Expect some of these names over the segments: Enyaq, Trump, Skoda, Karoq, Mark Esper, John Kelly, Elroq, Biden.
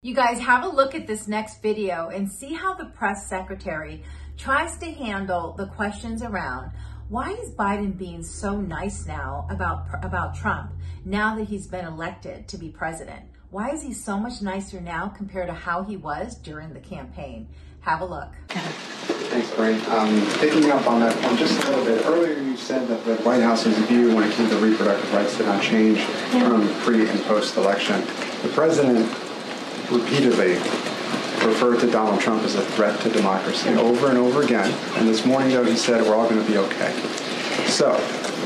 You guys, have a look at this next video and see how the press secretary tries to handle the questions around why is Biden being so nice now about Trump now that he's been elected to be president? Why is he so much nicer now compared to how he was during the campaign? Have a look. Thanks, Brent. Picking up on that point just a little bit, earlier you said that the White House's view when it came to reproductive rights did not change from pre- and post-election. The president repeatedly referred to Donald Trump as a threat to democracy over and over again. And this morning, though, he said, we're all going to be okay. So,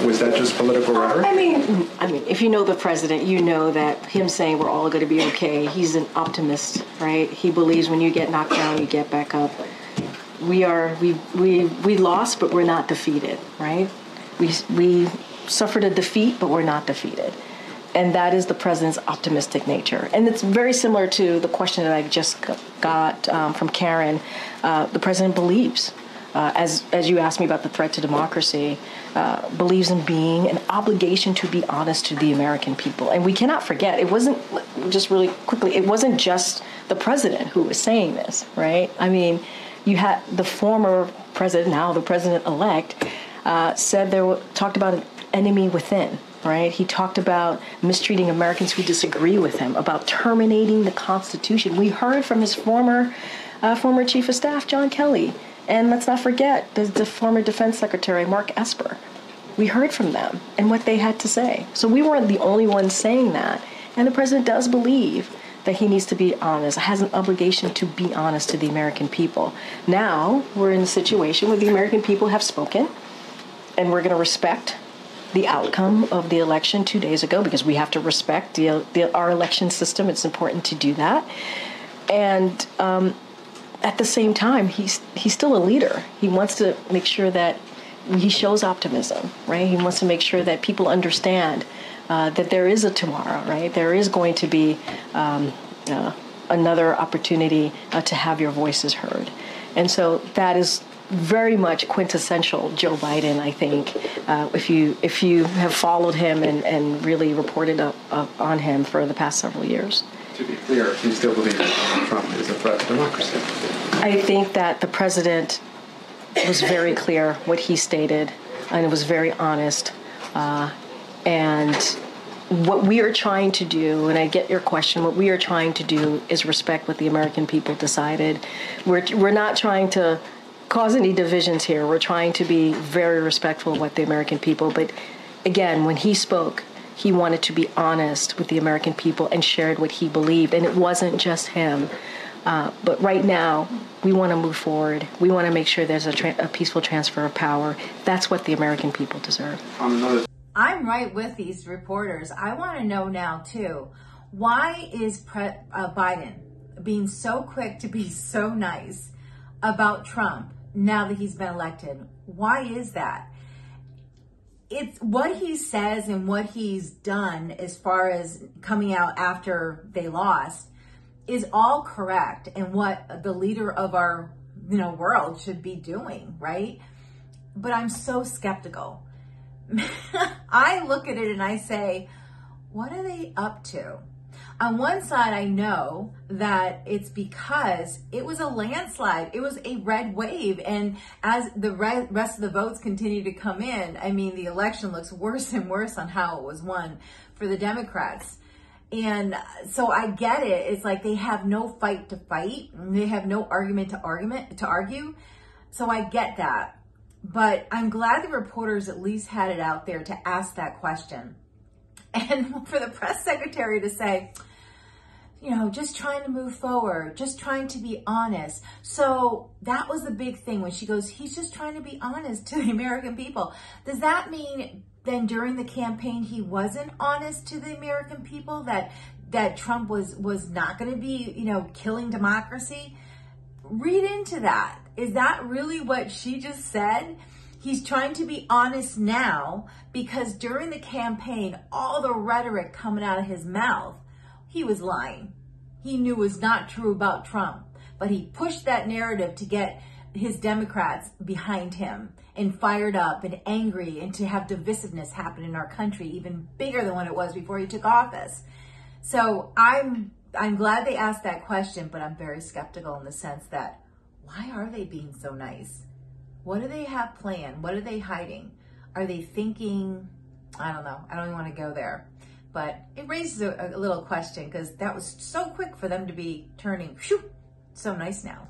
was that just political rhetoric? I mean, if you know the president, you know that him saying we're all going to be okay, he's an optimist, right? He believes when you get knocked down, you get back up. We lost, but we're not defeated, right? We suffered a defeat, but we're not defeated. And that is the president's optimistic nature. And it's very similar to the question that I just got from Karen. The president believes, as you asked me about the threat to democracy, believes in being an obligation to be honest to the American people. And we cannot forget, it wasn't just really quickly, it wasn't just the president who was saying this, right? I mean, you had the former president, now the president-elect, talked about an enemy within. Right? He talked about mistreating Americans who disagree with him, about terminating the Constitution. We heard from his former chief of staff, John Kelly, and let's not forget the former defense secretary, Mark Esper. We heard from them and what they had to say. So we weren't the only ones saying that. And the president does believe that he needs to be honest, has an obligation to be honest to the American people. Now we're in a situation where the American people have spoken, and we're going to respect the outcome of the election 2 days ago, because we have to respect our election system. It's important to do that. And at the same time, he's still a leader. He wants to make sure that he shows optimism, right? He wants to make sure that people understand that there is a tomorrow, right? There is going to be another opportunity to have your voices heard. And so that is very much quintessential Joe Biden, I think, if you have followed him and really reported up on him for the past several years. To be clear, you still believe that Trump is a threat to democracy? I think that the president was very clear what he stated, and it was very honest. And what we are trying to do, and I get your question, what we are trying to do is respect what the American people decided. We're not trying to cause any divisions here. We're trying to be very respectful of what the American people, but again, when he spoke, he wanted to be honest with the American people and shared what he believed. And it wasn't just him. But right now, we want to move forward. We want to make sure there's a peaceful transfer of power. That's what the American people deserve. I'm right with these reporters. I want to know now, too, why is Biden being so quick to be so nice about Trump now that he's been elected? Why is that? It's what he says and what he's done as far as coming out after they lost is all correct and what the leader of our world should be doing, right? But I'm so skeptical. I look at it and I say, what are they up to? On one side, I know that it's because it was a landslide. It was a red wave. And as the rest of the votes continue to come in, I mean, the election looks worse and worse on how it was won for the Democrats. And so I get it. It's like they have no fight to fight. They have no argument to argue. So I get that. But I'm glad the reporters at least had it out there to ask that question. And for the press secretary to say, just trying to move forward, just trying to be honest. So that was the big thing when she goes, he's just trying to be honest to the American people. Does that mean then during the campaign he wasn't honest to the American people, that Trump was not going to be, killing democracy? Read into that. Is that really what she just said? He's trying to be honest now because during the campaign, all the rhetoric coming out of his mouth, he was lying. He knew it was not true about Trump, but he pushed that narrative to get his Democrats behind him and fired up and angry and to have divisiveness happen in our country, even bigger than what it was before he took office. So I'm I'm glad they asked that question, but I'm very skeptical in the sense that why are they being so nice? What do they have planned? What are they hiding? Are they thinking, I don't know, I don't even want to go there. But it raises a little question because that was so quick for them to be turning so nice now.